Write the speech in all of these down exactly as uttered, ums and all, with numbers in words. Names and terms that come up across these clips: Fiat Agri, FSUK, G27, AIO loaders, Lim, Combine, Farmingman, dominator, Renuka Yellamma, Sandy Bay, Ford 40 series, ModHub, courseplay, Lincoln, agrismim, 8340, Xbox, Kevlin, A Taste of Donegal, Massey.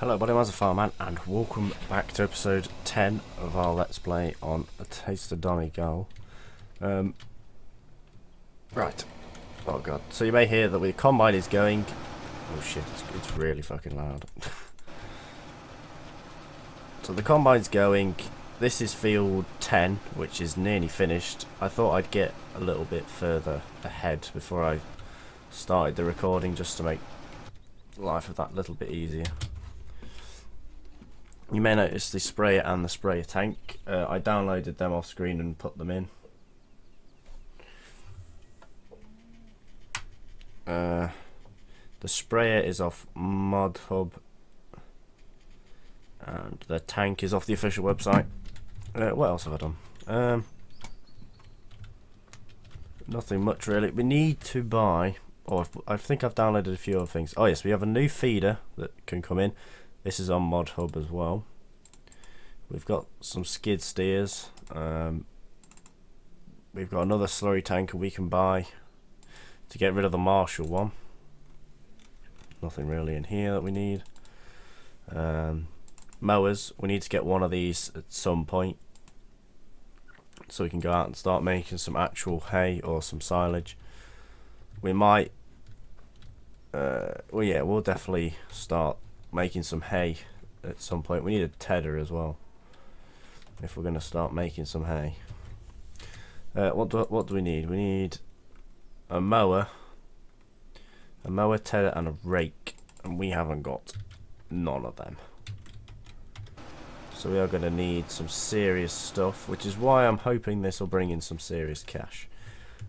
Hello everybody, I'm Farmingman and welcome back to episode ten of our Let's Play on A Taste of Donegal. Um, right. Oh god. So you may hear that the Combine is going... Oh shit, it's, it's really fucking loud. So the Combine's going. This is field ten, which is nearly finished. I thought I'd get a little bit further ahead before I started the recording just to make life of that little bit easier. You may notice the sprayer and the sprayer tank. Uh, I downloaded them off screen and put them in. Uh, the sprayer is off ModHub and the tank is off the official website. Uh, what else have I done? Um, nothing much really. We need to buy, or oh, I think I've downloaded a few other things. Oh yes, we have a new feeder that can come in. This is on ModHub as well. We've got some skid steers. Um, we've got another slurry tanker we can buy to get rid of the Marshall one. Nothing really in here that we need. Um, mowers. We need to get one of these at some point so we can go out and start making some actual hay or some silage. We might... Uh, well, yeah, we'll definitely start making some hay at some point. We need a tedder as well if we're going to start making some hay. Uh, what do what do we need? We need a mower, a mower, tedder, and a rake, and we haven't got none of them. So we are going to need some serious stuff, which is why I'm hoping this will bring in some serious cash.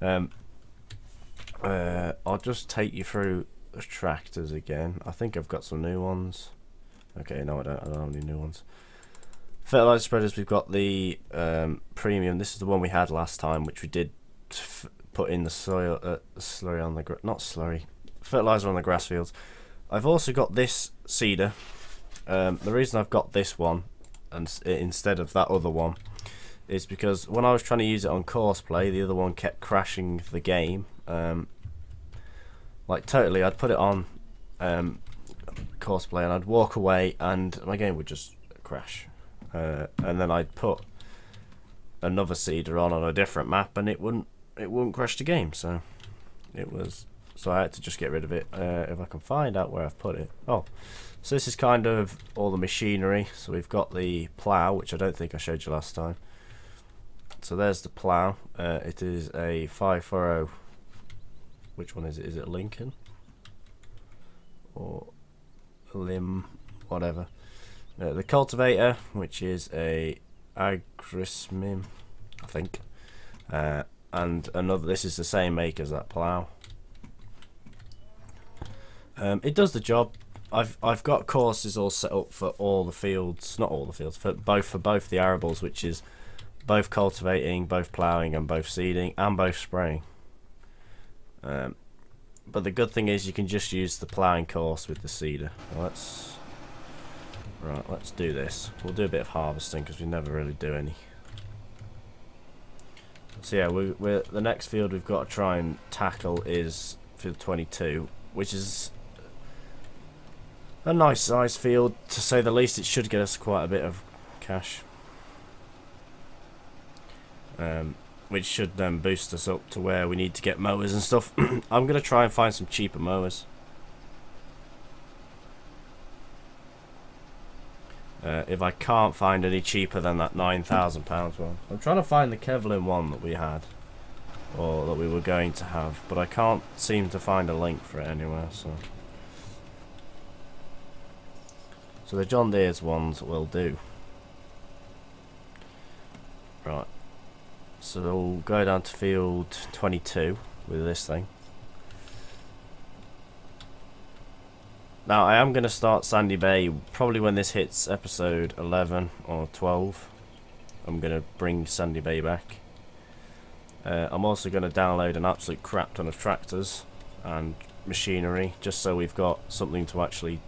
Um, uh, I'll just take you through tractors again. I think I've got some new ones. Okay, no, I don't. I don't have any new ones. Fertilizer spreaders. We've got the um, premium. This is the one we had last time, which we did f put in the soil uh, slurry on the gr not slurry fertilizer on the grass fields. I've also got this cedar. Um, the reason I've got this one and s instead of that other one is because when I was trying to use it on Courseplay, the other one kept crashing the game. Um, Like totally, I'd put it on um, Courseplay and I'd walk away and my game would just crash. Uh, and then I'd put another cedar on on a different map and it wouldn't it wouldn't crash the game. So it was so I had to just get rid of it. Uh, if I can find out where I've put it. Oh, so this is kind of all the machinery. So we've got the plough, which I don't think I showed you last time. So there's the plough. Uh, it is a five furrow. Which one is it? Is it Lincoln or Lim? Whatever. Uh, the cultivator, which is a agrismim, I think, uh, and another. This is the same make as that plough. Um, it does the job. I've I've got courses all set up for all the fields, not all the fields, for both for both the arables, which is both cultivating, both ploughing, and both seeding, and both spraying. Um, but the good thing is you can just use the ploughing course with the cedar. Let's right. Let's do this. We'll do a bit of harvesting because we never really do any. So yeah, we, we're the next field we've got to try and tackle is field twenty-two, which is a nice size field to say the least. It should get us quite a bit of cash, um, which should then boost us up to where we need to get mowers and stuff. I'm going to try and find some cheaper mowers. Uh, if I can't find any cheaper than that nine thousand pound one. I'm trying to find the Kevlin one that we had. Or that we were going to have. But I can't seem to find a link for it anywhere. So, so the John Deere's ones will do. Right. So we'll go down to field twenty-two with this thing. Now I am going to start Sandy Bay probably when this hits episode eleven or twelve. I'm going to bring Sandy Bay back. Uh, I'm also going to download an absolute crap ton of tractors and machinery just so we've got something to actually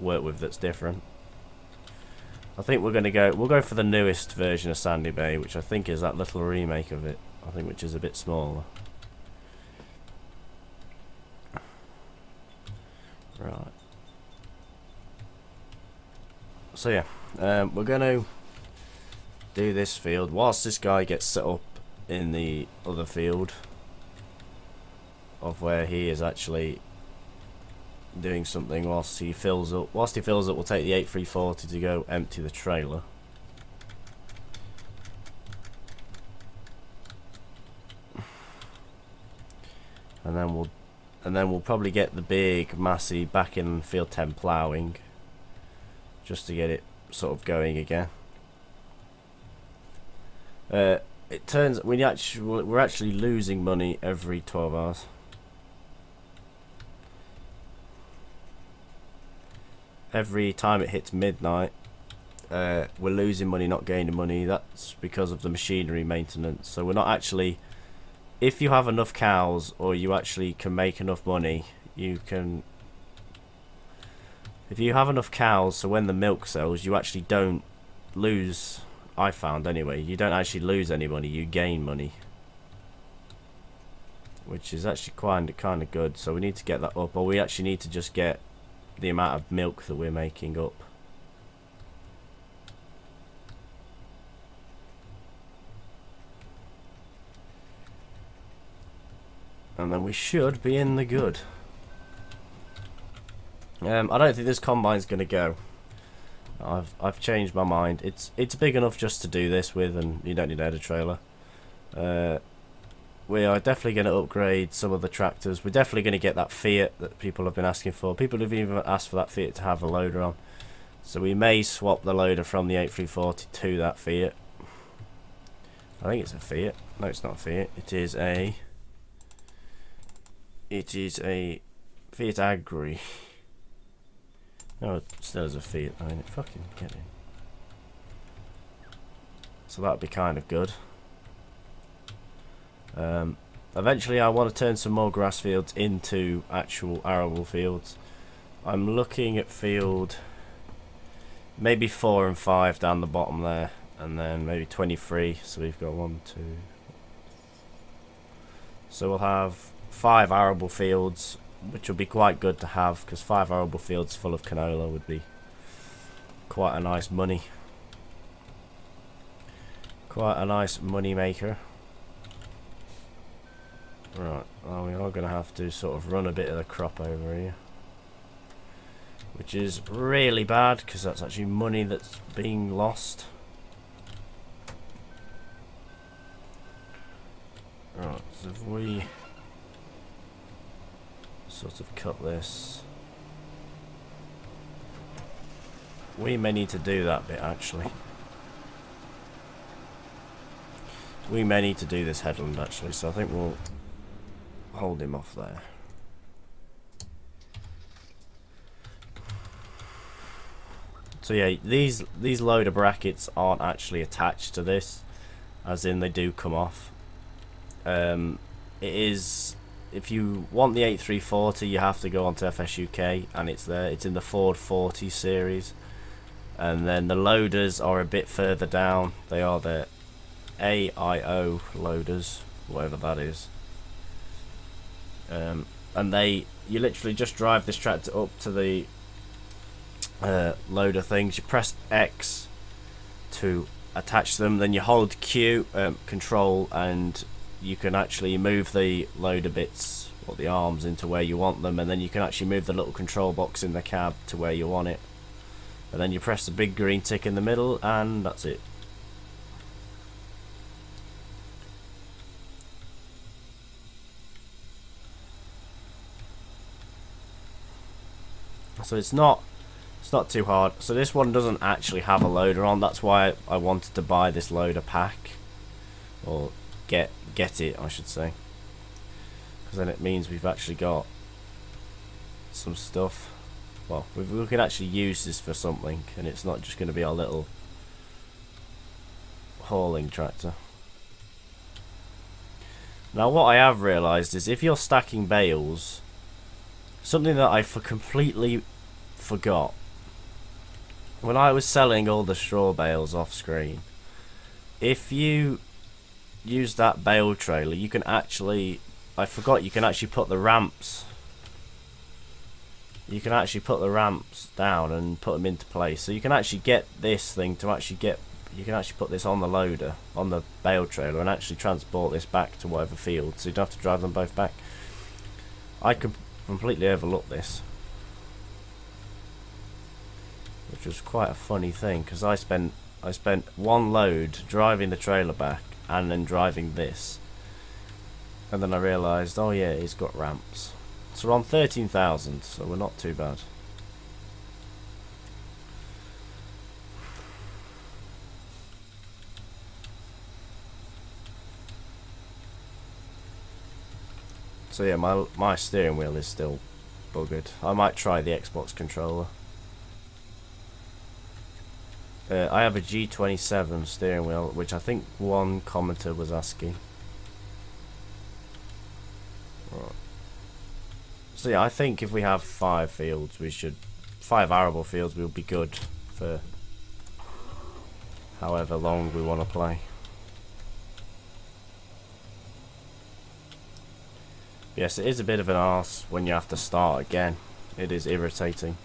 work with that's different. I think we're going to go, we'll go for the newest version of Sandy Bay, which I think is that little remake of it, I think, which is a bit smaller. Right. So yeah, um, we're going to do this field whilst this guy gets set up in the other field of where he is actually doing something. Whilst he fills up, whilst he fills up, we'll take the eighty-three forty to go empty the trailer. And then we'll and then we'll probably get the big Massey back in field ten ploughing, just to get it sort of going again. Uh, it turns we actually we're actually losing money every twelve hours. Every time it hits midnight, uh, we're losing money, not gaining money. That's because of the machinery maintenance. So we're not actually. If you have enough cows, or you actually can make enough money, you can. If you have enough cows, so when the milk sells, you actually don't lose. I found anyway, you don't actually lose any money; you gain money, which is actually quite kind of good. So we need to get that up, or we actually need to just get the amount of milk that we're making up. And then we should be in the good. Um, I don't think this combine's going to go. I've I've changed my mind. It's it's big enough just to do this with, and you don't need a header trailer. Uh, we are definitely going to upgrade some of the tractors. We're definitely going to get that Fiat that people have been asking for. People have even asked for that Fiat to have a loader on. So we may swap the loader from the eighty-three forty to that Fiat. I think it's a Fiat. No, it's not a Fiat. It is a... It is a Fiat Agri. No, it still is a Fiat. I mean, it fucking get it. So that'd be kind of good. Um, eventually, I want to turn some more grass fields into actual arable fields. I'm looking at field maybe four and five down the bottom there, and then maybe twenty-three. So we've got one, two. So we'll have five arable fields, which would be quite good to have, because five arable fields full of canola would be quite a nice money, quite a nice money maker. Right, well, we are going to have to sort of run a bit of the crop over here, which is really bad, because that's actually money that's being lost. Right, so if we sort of cut this, we may need to do that bit actually. We may need to do this headland actually, so I think we'll hold him off there. So yeah, these these loader brackets aren't actually attached to this, as in they do come off. Um, it is. If you want the eighty-three forty, you have to go onto F S U K, and it's there. It's in the Ford forty series, and then the loaders are a bit further down. They are the A I O loaders, whatever that is. Um, and they, you literally just drive this tractor up to the uh, loader things. You press X to attach them, then you hold Q, um, Control, and you can actually move the loader bits, or the arms, into where you want them, and then you can actually move the little control box in the cab to where you want it. And then you press the big green tick in the middle, and that's it. So it's not it's not too hard. So this one doesn't actually have a loader on. That's why I wanted to buy this loader pack, or get get it, I should say, because then it means we've actually got some stuff. Well, we, we can actually use this for something, and it's not just going to be our little hauling tractor. Now, what I have realised is, if you're stacking bales, something that I for completely forgot when I was selling all the straw bales off screen, if you use that bale trailer, you can actually, I forgot, you can actually put the ramps you can actually put the ramps down and put them into place. So you can actually get this thing to actually get, you can actually put this on the loader, on the bale trailer, and actually transport this back to whatever field, so you don't have to drive them both back. I could completely overlook this, which was quite a funny thing, because I spent I spent one load driving the trailer back and then driving this, and then I realised, oh yeah, it's got ramps. So we're on thirteen thousand, so we're not too bad. So yeah, my my steering wheel is still buggered. I might try the Xbox controller. Uh, I have a G twenty-seven steering wheel, which I think one commenter was asking. Right. So yeah, I think if we have five fields, we should, five arable fields, we'll be good for however long we want to play. Yes, it is a bit of an arse when you have to start again. It is irritating.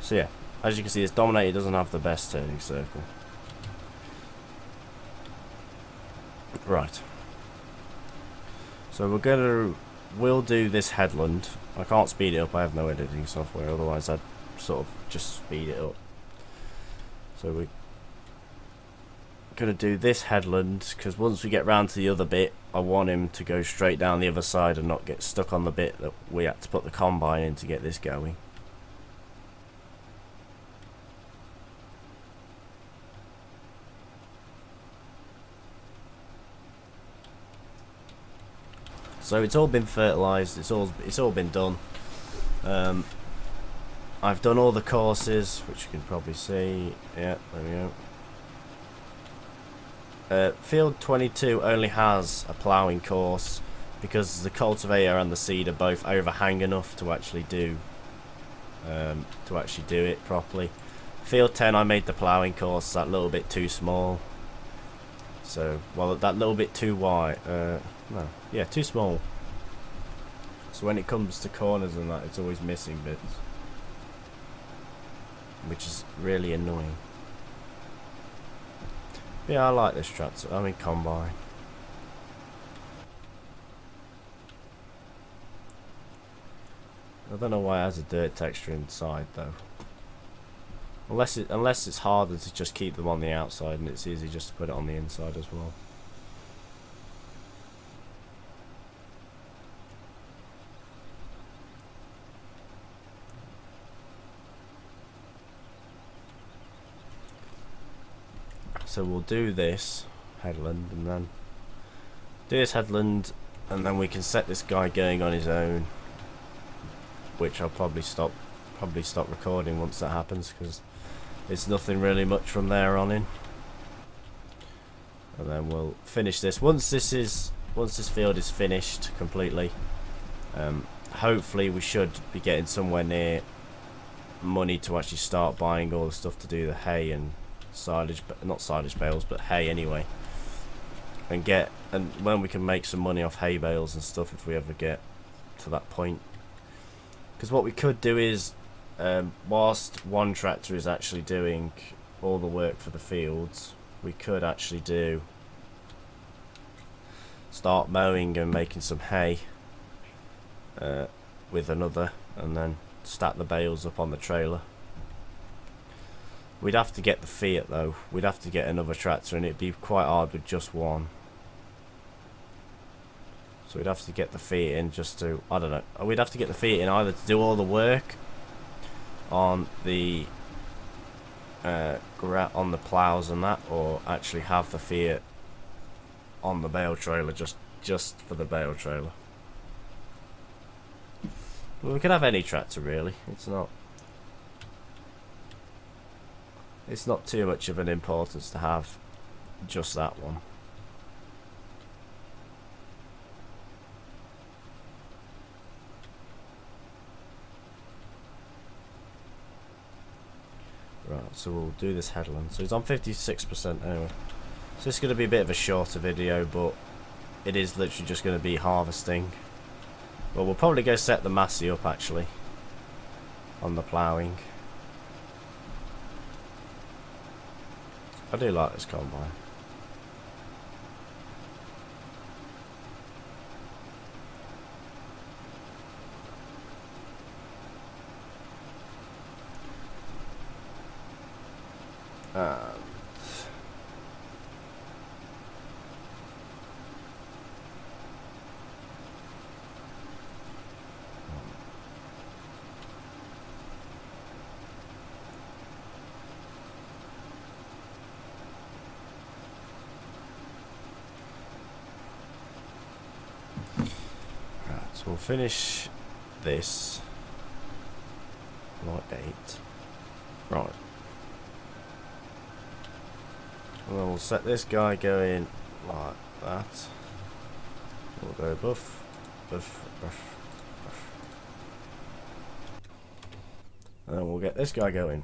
So yeah, as you can see, this Dominator doesn't have the best turning circle. Right. So we're gonna, we'll do this headland. I can't speed it up, I have no editing software, otherwise I'd sort of just speed it up. So we're gonna do this headland, because once we get round to the other bit, I want him to go straight down the other side and not get stuck on the bit that we had to put the combine in to get this going. So it's all been fertilised. It's all it's all been done. Um, I've done all the courses, which you can probably see. Yeah, there we go. Uh, field twenty-two only has a ploughing course because the cultivator and the seed are both overhang enough to actually do um, to actually do it properly. Field ten, I made the ploughing course that little bit too small. So, well, that little bit too wide. Uh, no, yeah, too small. So when it comes to corners and that, it's always missing bits, which is really annoying. But yeah, I like this tractor. I mean, combine. I don't know why it has a dirt texture inside though. Unless it, unless it's harder to just keep them on the outside, and it's easy just to put it on the inside as well. So we'll do this headland, and then do this headland, and then we can set this guy going on his own, which I'll probably stop probably stop recording once that happens, because it's nothing really much from there on in. And then we'll finish this once this is once this field is finished completely. Um, hopefully we should be getting somewhere near money to actually start buying all the stuff to do the hay and silage, not silage bales, but hay anyway. And get and when we can make some money off hay bales and stuff, if we ever get to that point. Because what we could do is, Um, whilst one tractor is actually doing all the work for the fields, we could actually do start mowing and making some hay uh, with another, and then stack the bales up on the trailer. We'd have to get the Fiat though, we'd have to get another tractor, and it'd be quite hard with just one. So we'd have to get the Fiat in just to, I don't know, we'd have to get the Fiat in either to do all the work on the uh, on the plows and that, or actually have the Fiat on the bale trailer just just for the bale trailer. Well, we could have any tractor really. It's not. It's not too much of an importance to have just that one. Right, so we'll do this headland. So he's on fifty-six percent anyway. So this is going to be a bit of a shorter video, but it is literally just going to be harvesting. Well, we'll probably go set the Massey up actually on the ploughing. I do like this combine. And we'll finish this like eight. Right. And then we'll set this guy going like that. We'll go buff, buff, buff, buff. And then we'll get this guy going.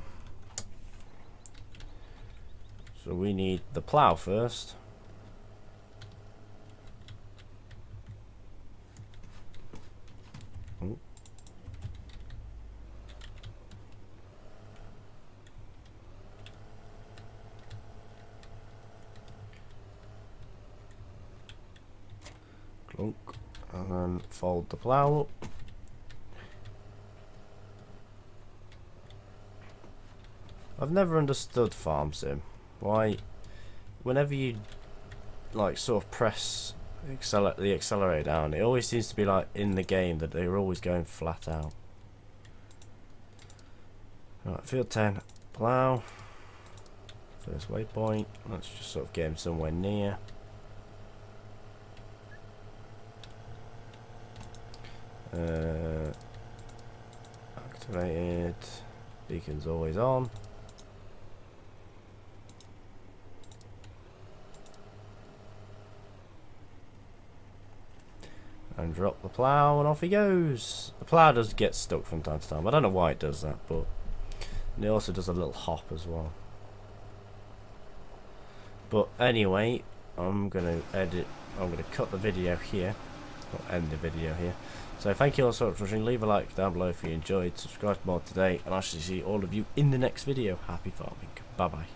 So we need the plough first. Clunk, and then fold the plough up. I've never understood farm sim. Why, whenever you like sort of press acceler the accelerator down, it always seems to be like in the game that they're always going flat out. Right, field ten, plough. First waypoint. Let's just sort of get him somewhere near. Uh, activated, beacon's always on. And drop the plough and off he goes. The plough does get stuck from time to time. I don't know why it does that, but and it also does a little hop as well. But anyway, I'm gonna edit. I'm gonna cut the video here. Or end the video here. So thank you all so much for watching. Leave a like down below if you enjoyed. Subscribe to more today, and I shall see all of you in the next video. Happy farming. Bye bye.